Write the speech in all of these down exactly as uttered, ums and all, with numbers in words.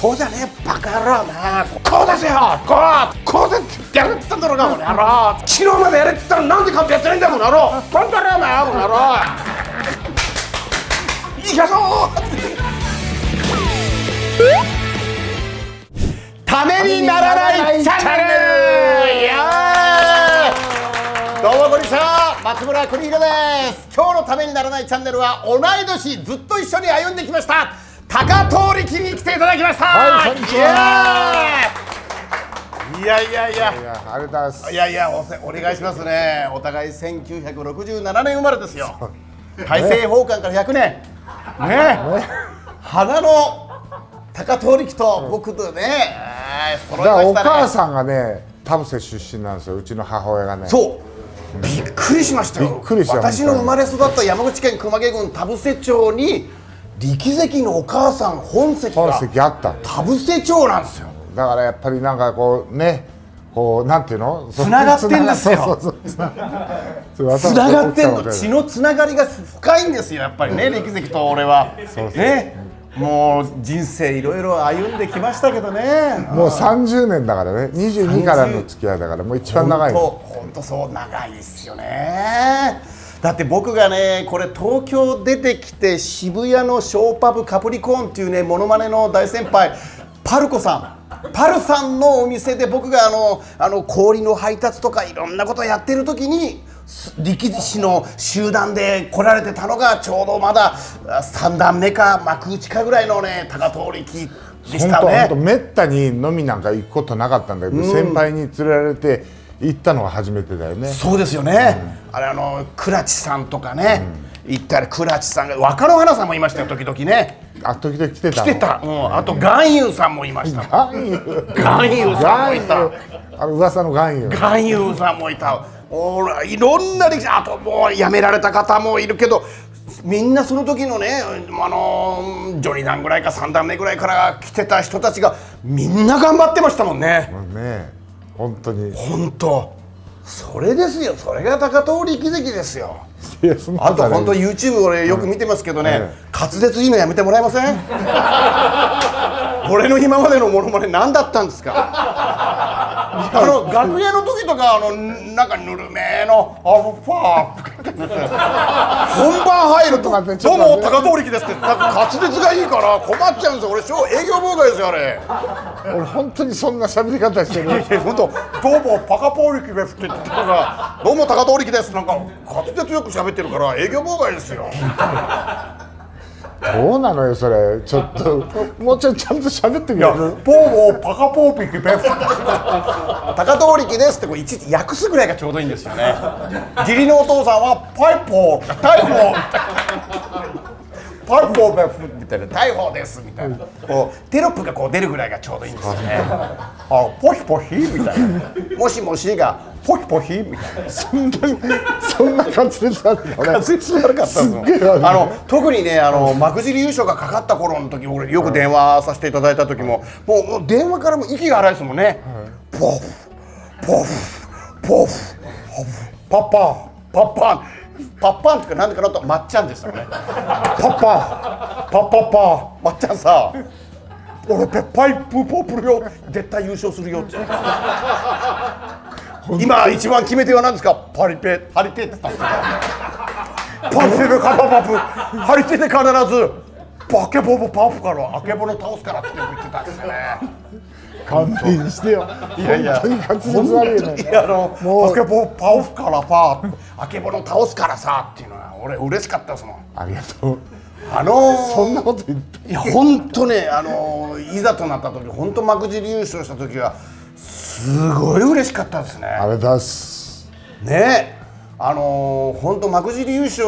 そうじゃねえバカ野郎な、こう出せよ、こうこう出てやれって言ったんだろうな、この野郎。昨日までやれって言ったらなんでカンペやってないんだ、この野郎。バンバラーな、この野郎。いきましょうためにならないチャンネル。どうもこんにちは、松村邦弘です。今日のためにならないチャンネルは同い年ずっと一緒に歩んできました高遠力に来ていただきました。はい、こんにちは。いやいやいや、ありがとうございます。いやいや、お願いしますね。お互いせんきゅうひゃくろくじゅうななねん生まれですよ。大政奉還からひゃくねん。ねえ。花の高遠力と僕とね。だからお母さんがね、田臥出身なんですよ。うちの母親がね。そう。びっくりしましたよ。私の生まれ育った山口県熊毛郡田臥町に力関のお母さん本籍があった田臥町なんですよ。だからやっぱりなんかこうね、こうなんていうの、つながってんですよ。つながってんの、血のつながりが深いんですよ、やっぱりね、力関と俺はね。もう人生いろいろ歩んできましたけどね。もうさんじゅうねんだからね、にじゅうにからの付き合いだから、もう一番長い。本当そう、長いですよね。だって僕がね、これ東京出てきて渋谷のショーパブカプリコーンっていうね、モノマネの大先輩パルコさん、パルさんのお店で僕があのあの氷の配達とかいろんなことやってる時に力士の集団で来られてたのが、ちょうどまださんだんめか幕内かぐらいのね、高遠力でしたね。本当めったに飲みなんか行くことなかったんだけど、うん、先輩に連れられて行ったのが初めてだよね。そうですよね、うん、あれあの倉地さんとかね、うん、行ったら倉地さんが、若野花さんもいましたよ、時々ね。あ、時々来てた。来てた。うん。あと岩優さんもいました。岩優さんもいた。あの噂の岩優。岩優さんもいた。ほら、いろんな歴史。あともう辞められた方もいるけど、みんなその時のね、あのジョニダンぐらいか三段目ぐらいから来てた人たちがみんな頑張ってましたもんね。もうね、本当に。本当。それですよ。それが高遠力関ですよ。あと本当 ユーチューブ 俺よく見てますけどね、滑舌いいのやめてもらえません？俺の今までのモノマネ何だったんですか？あの楽屋の時とか、あのなんかぬるめの「アルファー」本番入るとかって「どうも高遠力です」って、なんか滑舌がいいから困っちゃうんですよ。俺超営業妨害ですよ、あれ。俺本当にそんな喋り方してる。本当「どうもパカポー力です」って言ってたから「どうも高遠力です」なんか滑舌よく喋ってるから営業妨害ですよ。どうなのよそれ、ちょっともうちょっとちゃんと喋ってみよう。ポーボーパカポーピクペフ高遠力ですって、これいちいち訳すぐらいがちょうどいいんですよね。義理のお父さんはパイポータイポーパイポーペフみたいな、逮捕ですみたいな、こうテロップがこう出るぐらいがちょうどいいんですよね。あ、ポヒポヒみたいな、もしもしがポヒポヒみたいな、そんなそんな感じでしたね。感じで悪かったの。あの特にね、あの幕尻優勝がかかった頃の時、俺よく電話させていただいた時も、もう電話からも息が荒いですもんね。ポフポフポフパパパパパッパンとかなんでかなと、まっちゃんでしたね。パッパンパッパッパン、まっちゃんさ、俺ペッパイプポップルよ、絶対優勝するよって。今一番決め手は何ですか？パリペハリテって言ったんですよ。パリペカパパプハリテで必ずバケボボパフからアケボの倒すからって言ってたんですよね。勘弁してよ。いやいや、本当に滑舌悪いよね。いや、あの、もう、あけぼ、パオフからさ、あけぼの倒すからさっていうのは、俺嬉しかったですもん。ありがとう。あのー、そんなこと言って。いや、本当ね、あのー、いざとなった時、本当幕尻優勝した時は。すごい嬉しかったですね。あれだす。ね。あのー、本当幕尻優勝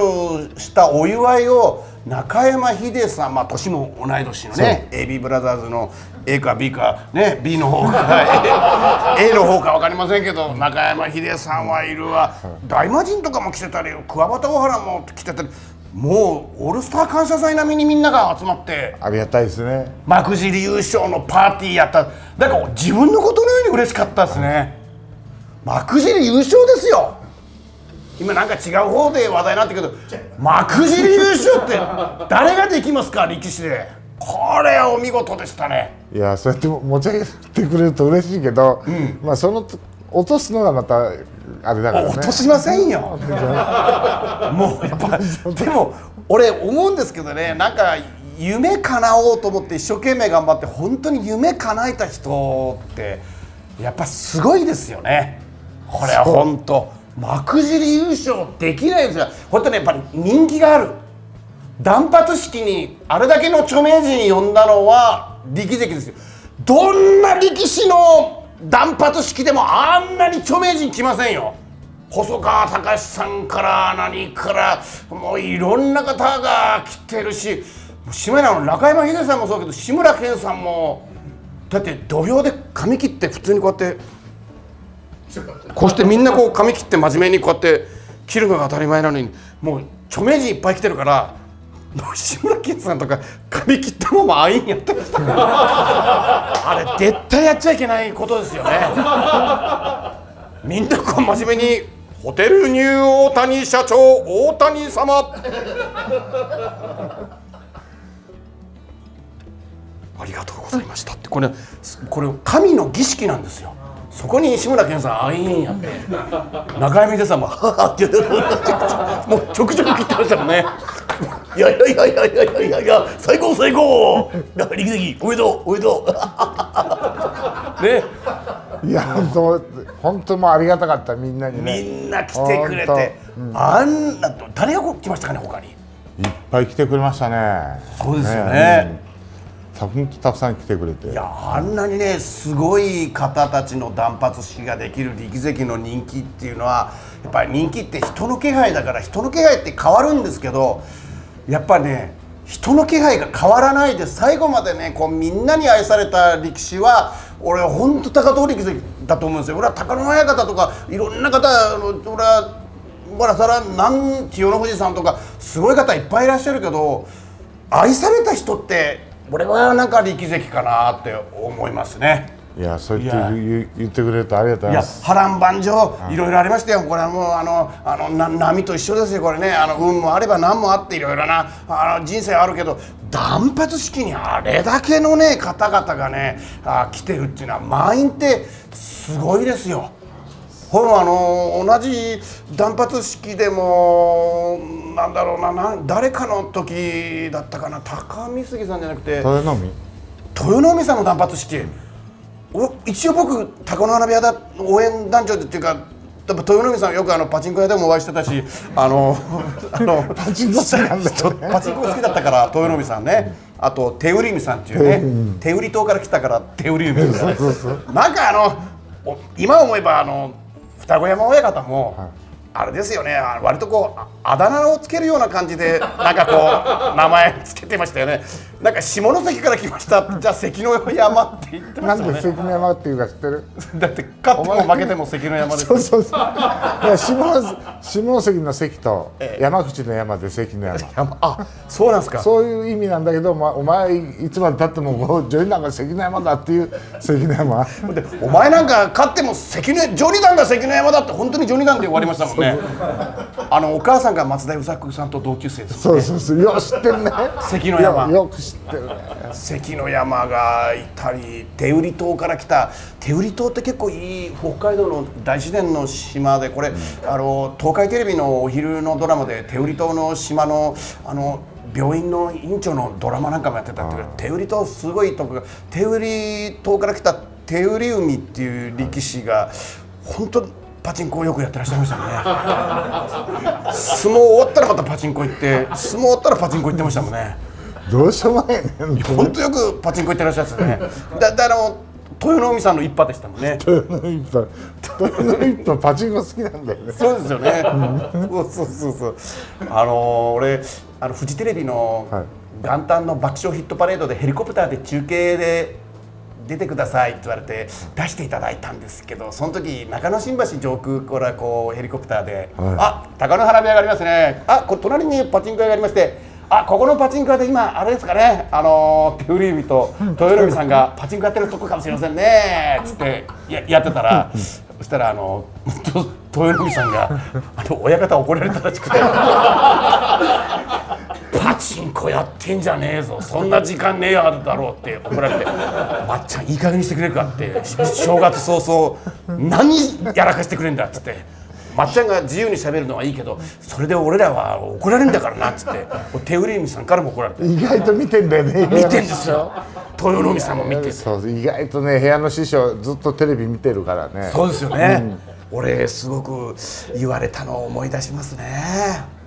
したお祝いを。中山秀さん、まあ年も同い年のね、エービー ブラザーズの エー か ビー かね、 ビー の方か エー の方か分かりませんけど、中山秀さんはいるわ、大魔神とかも来てたり、桑畑小原も来てたり、もうオールスター感謝祭並みにみんなが集まって、ありがたいですね。幕尻優勝のパーティーやった、なんか自分のことのように嬉しかったですね。幕尻優勝ですよ。今なんか違う方で話題になってくるけど、幕尻優勝って誰ができますか、力士で。これはお見事でしたね。いやそうやって持ち上げてくれると嬉しいけど、うん、まあその落とすのがまたあれだからね。落としませんよ。もうやっぱでも俺思うんですけどね、なんか夢叶おうと思って一生懸命頑張って本当に夢叶えた人ってやっぱすごいですよね。これは本当幕尻優勝できないですよ。本当にやっぱり人気がある。断髪式にあれだけの著名人呼んだのは力関ですよ。どんな力士の断髪式でもあんなに著名人来ませんよ。細川たかしさんから何からもういろんな方が来てるし、志村の中山秀さんもそうけど志村けんさんもだって土俵で髪切って普通にこうやってこうしてみんなこう髪切って真面目にこうやって切るのが当たり前なのにもう著名人いっぱい来てるから。志村けんさんとか髪切ったままアインやってましたあれ絶対やっちゃいけないことですよねみんなこう真面目に「ホテルニューオータニ社長大谷様」ありがとうございましたってこれこれ神の儀式なんですよ。そこに志村けんさんアインやって中山秀さんも「はは」ってもうちょくちょく切ってましたもんね。いやいやいやいやいやいやいや最高最高力関おめでとうおめでとうね。いや本当本当もうありがたかった、みんなにね、みんな来てくれて、うん、あんな誰が来ましたかね。他にいっぱい来てくれましたね。そうですよね、うん、たくさん来てくれて、いやあんなにねすごい方たちの断髪式ができる力関の人気っていうのはやっぱり人気って人の気配だから、人の気配って変わるんですけどやっぱね人の気配が変わらないで最後までねこうみんなに愛された力士は俺は本当高藤力関だと思うんですよ。俺は貴乃花方とかいろんな方、俺はバラサラなん千代の富士さんとかすごい方いっぱいいらっしゃるけど愛された人って俺はなんか力関かなって思いますね。いやそう言って言ってくれるとありがとうございます。いや波乱万丈いろいろありましたよ。これはもうあのあのな波と一緒ですよ。これねあの運もあれば何もあっていろいろなあの人生あるけど断髪式にあれだけのね方々がねあ来てるっていうのは満員ってすごいですよ。ほらあの同じ断髪式でもなんだろうなな誰かの時だったかな高見杉さんじゃなくて豊ノ海豊ノ海さんの断髪式、お一応僕、貴乃花部屋だ応援団長っていうか豊ノ海さんよくあのパチンコ屋でもお会いしてたしあのあのパチンコ好きなんだよねパチンコ好きだったから豊ノ海さんね、あと手売り海さんっていうね手売り島から来たから手売り海みたいな、なんかあの今思えばあの二子山親方も、はい、あれですよね割とこうあだ名をつけるような感じでなんかこう名前つけてましたよね。なんか下関から来ましたじゃあ関の山って言ってましたね。なんで関の山っていうか知ってる？だって勝っても負けても関の山です。そうそうそう。いや下下関の関と山口の山で関の山。山あそうなんですか。そういう意味なんだけど、まあ、お前いつまでたってもこう上段が関の山だっていう関の山。でお前なんか勝っても関の上段が関の山だって本当に上段で終わりましたもん。ね、あのお母さんが松田優作さんと同級生です、ね。そうそうそう、よく知ってるね。関の山。よく知ってるね。関の山がいたり、手売島から来た。手売島って結構いい北海道の大自然の島で、これ、あの東海テレビのお昼のドラマで手売島の島のあの病院の院長のドラマなんかもやってたっていう。手売島すごいとこが、手売島から来た手売海っていう力士が本当。パチンコをよくやってらっしゃいましたもんね相撲終わったらまたパチンコ行って相撲終わったらパチンコ行ってましたもんね。どうしようもないねほんとよくパチンコ行ってらっしゃるんですね。だだあの豊ノ海さんの一派でしたもんね。豊ノ海一派豊ノ海一派パチンコ好きなんだよね。そうですよねそうそうそうそうあのー、俺あのフジテレビの元旦の爆笑ヒットパレードでヘリコプターで中継で出てくださいって言われて出していただいたんですけど、その時中野新橋上空からこうヘリコプターで「はい、あっ貴乃花部屋がありますね」「あこれ隣にパチンコ屋がありまして」「あここのパチンコ屋で今あれですかねあの手売海と豊海さんがパチンコやってるとこかもしれませんね」っつってややってたらそしたらあの豊海さんがあの親方怒られたらしくて。パチンコやってんじゃねえぞ、そんな時間ねえやだろうって怒られて「ばっちゃんいい加減にしてくれるか」って「正月早々何やらかしてくれんだ」っつって「まっちゃんが自由にしゃべるのはいいけどそれで俺らは怒られるんだからな」っつって手売り海さんからも怒られて、意外と見てんだよね。見てんですよ、豊野海さんも見てて、そう意外とね部屋の師匠ずっとテレビ見てるからね。そうですよね、うん、俺すごく言われたのを思い出しますね。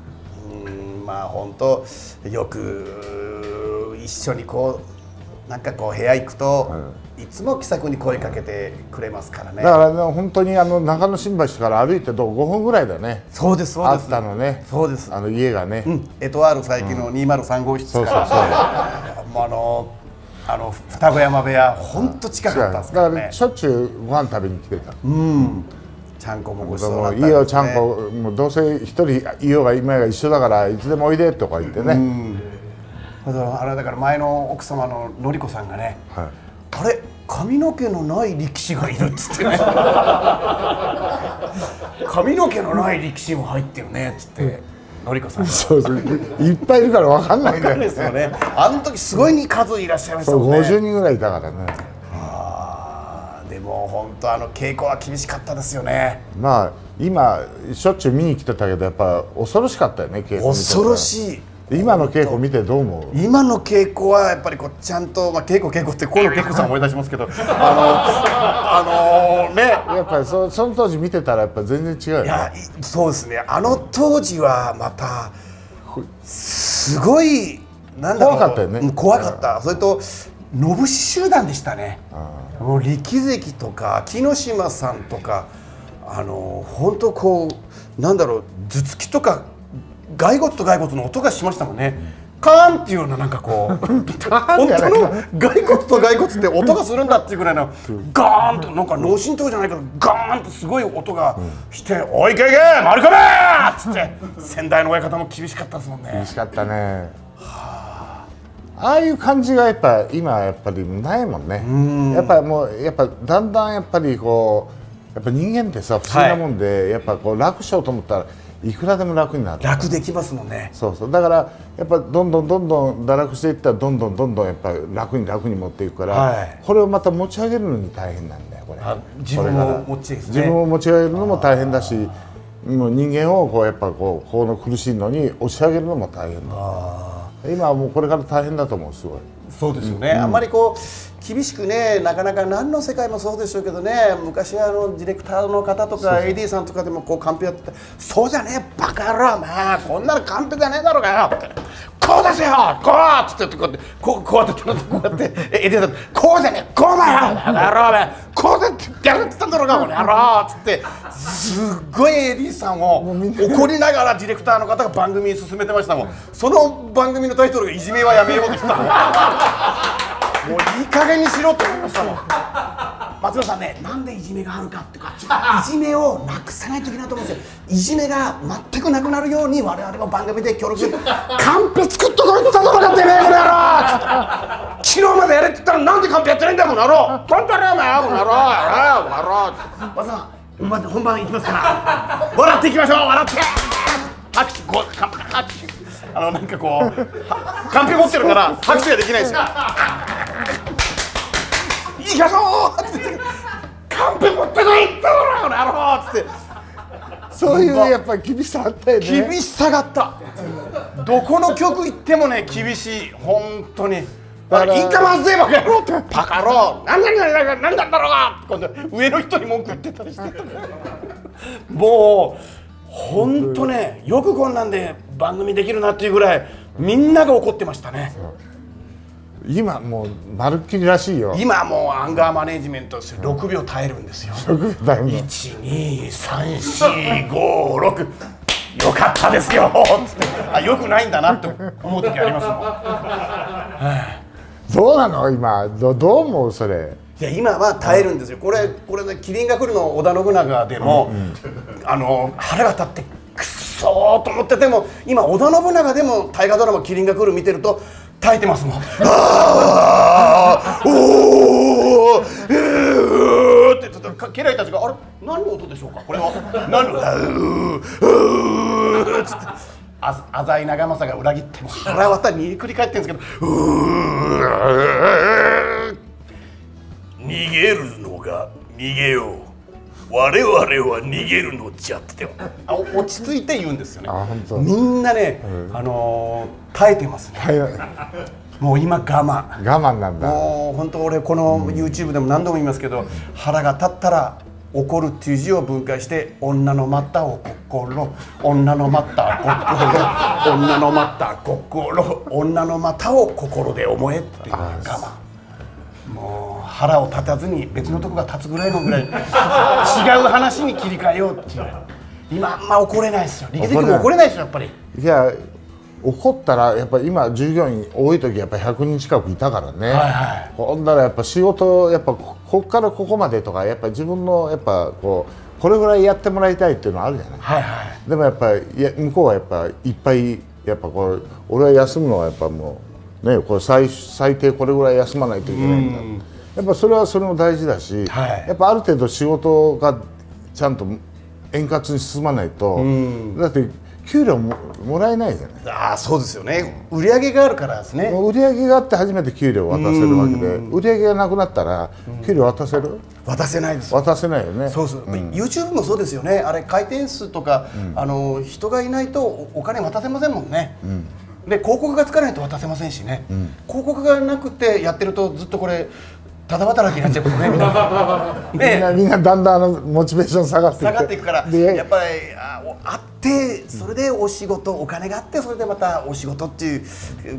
まあ本当よく一緒にこうなんかこう部屋行くと、うん、いつも気さくに声かけてくれますからね。だから、ね、本当にあの中野新橋から歩いてどうごふんぐらいだね。そうですそうです、あったのね。そうです、あの家がね、うん、エトワール最近のにーまるさん号室から、もうあのあの二子山部屋本当近かったですからね。だからしょっちゅうご飯食べに来てた。うん。ちゃんこもごちそうだったんですね。いいよちゃんこ、もうどうせ一人いようがいまいが一緒だからいつでもおいでとか言ってね、うん、だからあれだから前の奥様ののりこさんがね、はい、あれ髪の毛のない力士がいるっつってね髪の毛のない力士も入ってるねっつって、うん、のりこさんがそうそういっぱいいるから分かんないんですよねあの時すごい数いらっしゃいましたもんね。ごじゅうにんぐらいいたからね。もう本当あの稽古は厳しかったですよね。まあ今しょっちゅう見に来てたけどやっぱ恐ろしかったよね稽古見て。恐ろしい。今の稽古見てどう思う？今の稽古はやっぱりこうちゃんと、まあ、稽古稽古って河野稽古さん思い出しますけどあのあのねやっぱり そ, その当時見てたらやっぱ全然違うよね。いやそうですね、あの当時はまたすごいなんだろう、怖かったよね。怖かった。それとのぶし集団でしたね。もう力関とか木島さんとかあの本当こうなんだろう、頭突きとか骸骨と骸骨の音がしましたもんね。カーンっていうようななんかこう本当の骸骨と骸骨って音がするんだっていうぐらいのガーンとなんか脳震盪じゃないけどガーンとすごい音がして「おいけいけ丸亀!」っつって先代の親方も厳しかったですもんね。厳しかったね。ああいう感じがやっぱ今やっぱりないもんね。んやっぱもうやっぱだんだんやっぱりこうやっぱ人間ってさ不思議なもんで、はい、やっぱこう楽しようと思ったらいくらでも楽になる。楽できますもんね。そうそう、だからやっぱどんどんどんどん堕落していったらどんどんどんどんやっぱ楽に楽に持っていくから、はい、これをまた持ち上げるのに大変なんだよこれ。自分を持ち上げる、ね、自分を持ち上げるのも大変だし、もう人間をこうやっぱこうこの苦しいのに押し上げるのも大変だ、ね。今はもうこれから大変だと思う。すごいそうですよね、うん、あんまりこう厳しくね、なかなか何の世界もそうでしょうけどね、昔はあのディレクターの方とか エーディー さんとかでもこうカンペやってて「そうじゃねえバカ野郎お前こんなのカンペじゃねえだろうかよ」って「こう出せよこう」っつってこうやってこうこうやってこうやってエーディー さん「こうじゃねえこうだよバカ野郎お前こうでやるっつったんだろうかこの野郎」っつってすっごい エーディー さんを怒りながらディレクターの方が番組に進めてましたもん。その番組のタイトルが「いじめはやめよう」って言ってたもういい加減にしろって思いましたもん。松野さんね、なんでいじめがあるかってか、いじめをなくさないといけないと思うんですよ。いじめが全くなくなるように我々も番組で協力してカンペ作っとこいって言ったとこだってねこの野郎昨日までやれって言ったらなんでカンペやってないんだこの野郎パンパラーマよこの野郎この野郎松野さん、ま、本番いきますから笑っていきましょう。笑って拍手こうカンパカンパあのなんかこうカンペ持ってるから拍手ができないですよ行きましょうってカンペ持ってないってだろこの野郎ってそういうやっぱり厳しさあったよね。厳しさがあったどこの局行ってもね厳しい本当に。だからインカマンズバカ野郎ってバカ野郎何々何々何だったろうが今度上の人に文句言ってたりしてもう本当ね、よくこんなんで番組できるなっていうぐらいみんなが怒ってましたね。今もうまるっきりらしいよ。今もうアンガーマネージメントしてろくびょう耐えるんですよ。いちにさんしごろくよかったですよっつってあよくないんだなって思う時ありますもん、はあ、どうなの今 ど, どう思うそれ。いや今は耐えるんですよ。これこれね、麒麟が来るの織田信長でも、うんうん、あの腹が立ってくそーと思ってても今織田信長でも大河ドラマ「麒麟が来る」見てると耐えてますもん。あーおーえーって言ってた家来たちが「あれ何の音でしょうかこれは何のうーうー」っつって。あ浅井長政が裏切っても腹渡りに繰り返ってるんですけど、逃げるのが逃げよう、我々は逃げるのじゃって落ち着いて言うんですよね。みんなね、あの耐えてますね。もう今我慢我慢なんだ。もう本当俺この YouTube でも何度も言いますけど、腹が立ったら怒るっていう字を分解して女の待ったを心、女の待った心、女の待った心、女の待ったを心で思えっていう我慢。もう腹を立たずに別のとこが立つぐらいのぐらい違う話に切り替えようっていう。今あんま怒れないですよ。力士君も怒れないですよやっぱり。いや怒ったらやっぱ今従業員多い時やっぱひゃくにん近くいたからね。ほんならやっぱ仕事やっぱここからここまでとかやっぱ自分のやっぱこうこれぐらいやってもらいたいっていうのはあるじゃない。はいはい、でもやっぱ向こうはやっぱいっぱいやっぱこう俺は休むのはやっぱもう。ね、これ 最, 最低これぐらい休まないといけないんだ、うん、やっぱそれはそれも大事だし、はい、やっぱある程度仕事がちゃんと円滑に進まないと、うん、だって給料 も, もらえないじゃない。ああそうですよね。売り上げがあるからですね。売り上げがあって初めて給料を渡せるわけで、うん、売り上げがなくなったら給料渡せる、うん、渡せないです。渡せないよね。そうそう、うん、YouTube もそうですよね。あれ回転数とか、うん、あの人がいないと お, お金渡せませんもんね、うん。で広告がつかないと渡せませんしね、うん、広告がなくてやってるとずっとこれただ働きになっちゃうことね。みんなみんなだんだんあのモチベーション下がっていく下がっていくからやっぱり あ, あってそれでお仕事、お金があってそれでまたお仕事っていう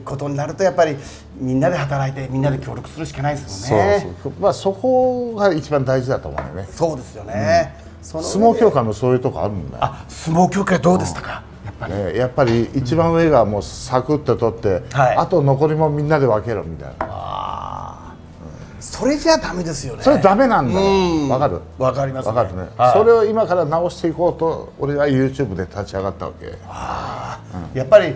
ことになるとやっぱりみんなで働いてみんなで協力するしかないですもんね。そうそう、まあ、そこが一番大事だと思うよね。そうですよね、うん、相撲協会もそういうとこあるんだよ。あ、相撲協会どうでしたか。ね、やっぱり一番上がもうサクッと取って、うん、はい、あと残りもみんなで分けろみたいな。あ、うん、それじゃダメですよね。それダメなんだよ。わかる。わかります、ね。わかるね。はい、それを今から直していこうと俺は YouTube で立ち上がったわけ。ああ、うん、やっぱり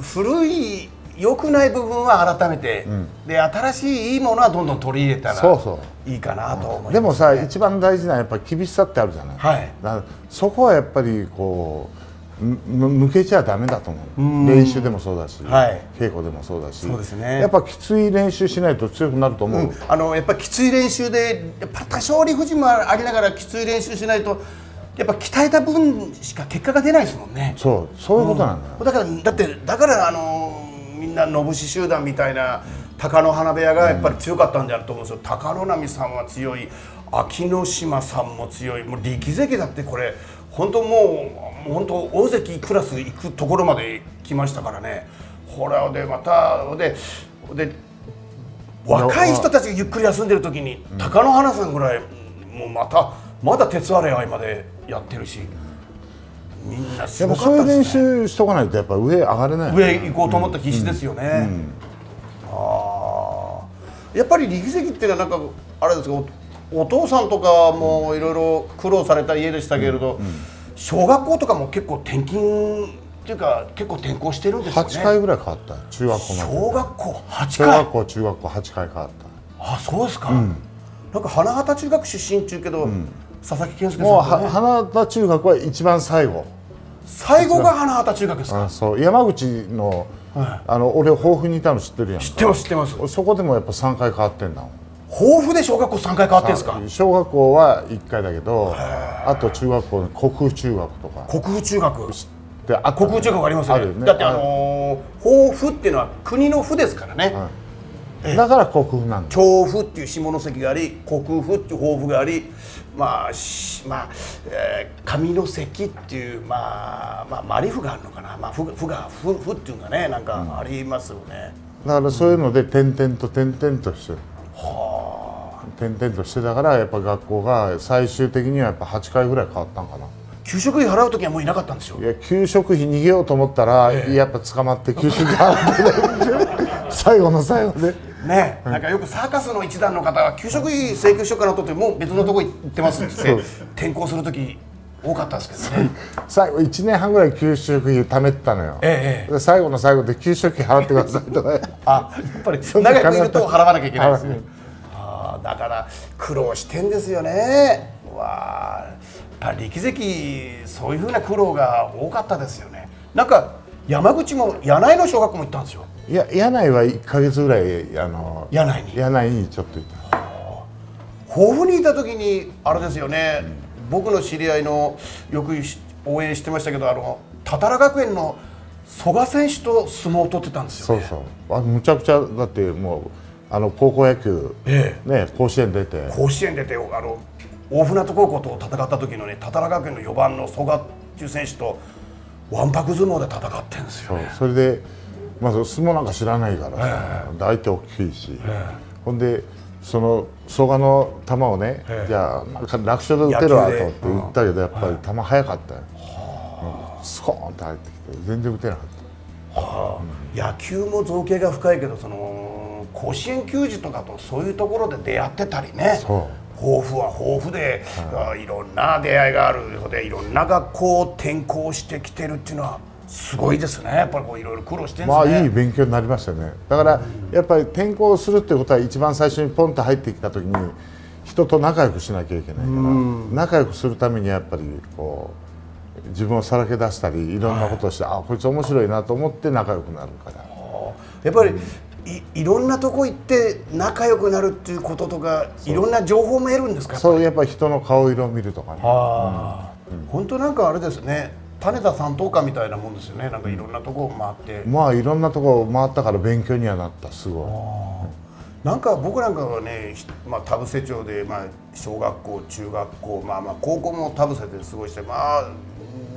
古い良くない部分は改めて、うん、で新しいいいものはどんどん取り入れたらいいかなと思います、ね。でもさ、一番大事なやっぱ厳しさってあるじゃない。はい、だからそこはやっぱりこう。抜けちゃダメだと思う。練習でもそうだし、はい、稽古でもそうだし、そうですね、やっぱきつい練習しないと強くなると思う、うん、あのやっぱきつい練習でやっぱ多少理不尽もありながらきつい練習しないとやっぱ鍛えた分しか結果が出ないですもんね。そうそういうことなんだよ、うん、だからだってだからあのみんなのぶし集団みたいな貴乃花部屋がやっぱり強かったんであると思うんですよ。貴乃浪さんは強い、安芸乃島さんも強い、もう力関だってこれ本当もう本当大関クラス行くところまで来ましたからね。ほらでまたでで若い人たちがゆっくり休んでる時に貴乃花さんぐらいもうまたまだ鉄アレアイまでやってるし、みんなすごかったですね。やっぱそういう練習しとかないとやっぱ上上がれない、ね、上行こうと思ったら必死ですよね。うんうん、ああやっぱり力関っていうのはなんかあれですか、お父さんとかもいろいろ苦労された家でしたけれど、小学校とかも結構転勤っていうか結構転校してるんですよね。はちかいぐらい変わった中学校まで。小学校はちかい、小学校中学校はちかい変わった。あ、そうですか、うん、なんか花畑中学出身っちゅうけど、うん、佐々木健介さん、ね、もう花畑中学は一番最後最後が花畑中学ですか。あ、そう山口の、はい、あの俺豊富にいたの知ってるやん。知ってます知ってます。そこでもやっぱさんかい変わってんだもん。豊富で小学校さんかい変わってんですか。小学校はいっかいだけど、あと中学校の国府中学とか。国府中学知って、あ、国府中学ありますよね。だってあの豊富っていうのは国の府ですからね。だから国府なんだ。調布っていう下関があり、国府っていう豊富があり、まあまあ上関っていうまあまあマリ府があるのかな、まあ府が府っていうのがねなんかありますよね。だからそういうので点々と点々としてる。点々としてだからやっぱ学校が最終的にはやっぱはちかいぐらい変わったんかな。給食費払う時はもういなかったんですよ。いや給食費逃げようと思ったら、ええ、やっぱ捕まって給食費払って最後の最後でね、うん、なんかよくサーカスの一団の方は給食費請求書から取ってもう別のとこ行ってますって言って転校する時多かったですけどね。最後いちねんはんぐらい給食費貯めてたのよ、ええ、で最後の最後で給食費払ってくださいとかあ、やっぱり長くいると払わなきゃいけないですね。だから苦労してんですよね。わあ、やっぱ力関そういうふうな苦労が多かったですよね。なんか山口も柳井の小学校も行ったんですよ。いや、柳井はいっかげつぐらいあの柳井に柳井にちょっと行った。甲府にいた時にあれですよね、うん、僕の知り合いのよく応援してましたけど、あの多々良学園の曽我選手と相撲を取ってたんですよね。そうそう、あ、むちゃくちゃだってもうあの高校野球、ええ、ね、甲子園出て甲子園出てあの大船渡高校と戦った時のね、多々良学園のよばんの曽我っていう選手とわんぱく相撲で戦ってんですよ、ね、そう。それでまず相撲なんか知らないからさ、ええ、相手大きいし、ええ、ほんでその曽我の球をね、じゃあ楽勝で打てるわと思って打ったけど、やっぱり球速かったよ、スコーンって入ってきて全然打てなかった。野球も造形が深いけど、その甲子園球児とかとそういうところで出会ってたりね、豊富は豊富でいろんな出会いがあるので、いろんな学校を転校してきてるっていうのはすごいですね。やっぱりこういろいろ苦労してるんですね。まあいい勉強になりましたよね。だからやっぱり転校するってことは、一番最初にポンと入ってきた時に人と仲良くしなきゃいけないから、仲良くするためにやっぱりこう自分をさらけ出したり、いろんなことをして、はい、あ、こいつ面白いなと思って仲良くなるから、やっぱり、うん、い, いろんなとこ行って仲良くなるっていうこととか、いろんな情報も得るんですか。そう、やっぱり人の顔色を見るとかね。本当なんかあれですね、種田三等間みたいなもんですよね。なんかいろんなとこを回って、まあいろんなとこを回ったから勉強にはなった。すごいなんか僕なんかはね、まあ、田伏町で、まあ、小学校中学校、まあ、まあ高校も田伏で過ごして、まあ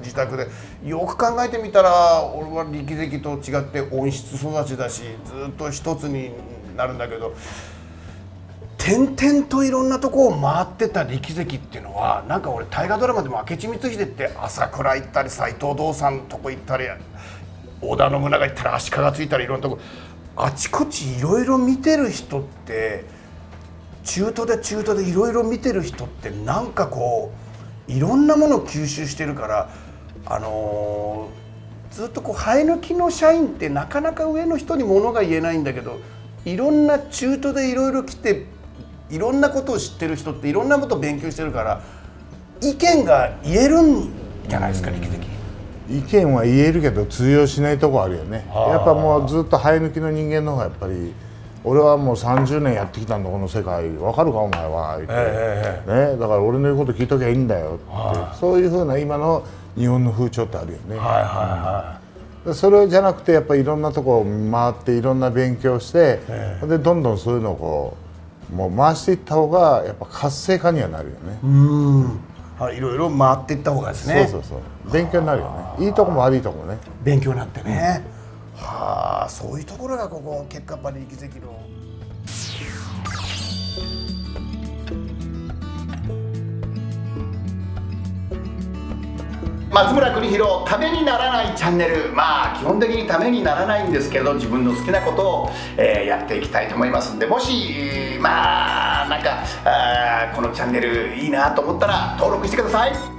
自宅でよく考えてみたら、俺は力石と違って温室育ちだし、ずっと一つになるんだけど、点々といろんなとこを回ってた力石っていうのは、なんか俺大河ドラマでも明智光秀って朝倉行ったり斎藤道三とこ行ったり、織田信長行ったり足利ついたり、いろんなとこあちこちいろいろ見てる人って、中途で中途でいろいろ見てる人って、なんかこういろんなものを吸収してるから、あのー、ずっとこう生え抜きの社員ってなかなか上の人に物が言えないんだけど、いろんな中途でいろいろ来て、いろんなことを知ってる人っていろんなことを勉強してるから、意見が言えるんじゃないですか、力石。意見は言えるけど通用しないとこあるよね。やっぱもうずっと生え抜きの人間の方がやっぱり、俺はもうさんじゅうねんやってきたんだこの世界、わかるかお前はって、えーね、だから俺の言うこと聞いときゃいいんだよって、そういうふうな今の日本の風潮ってあるよね。それじゃなくて、やっぱりいろんなとこを回っていろんな勉強して、えー、でどんどんそういうのをこうもう回していった方がやっぱ活性化にはなるよね。うん、はい、いろいろ回っていった方がですね。そうそうそう、勉強になるよね。いいとこも悪いとこもね、勉強になってね。はあ、そういうところがここ結果やっぱり力石の。松村邦弘、ためにならないチャンネル。まあ基本的にためにならないんですけど、自分の好きなことを、えー、やっていきたいと思いますんで、もしまあなんかあこのチャンネルいいなと思ったら登録してください。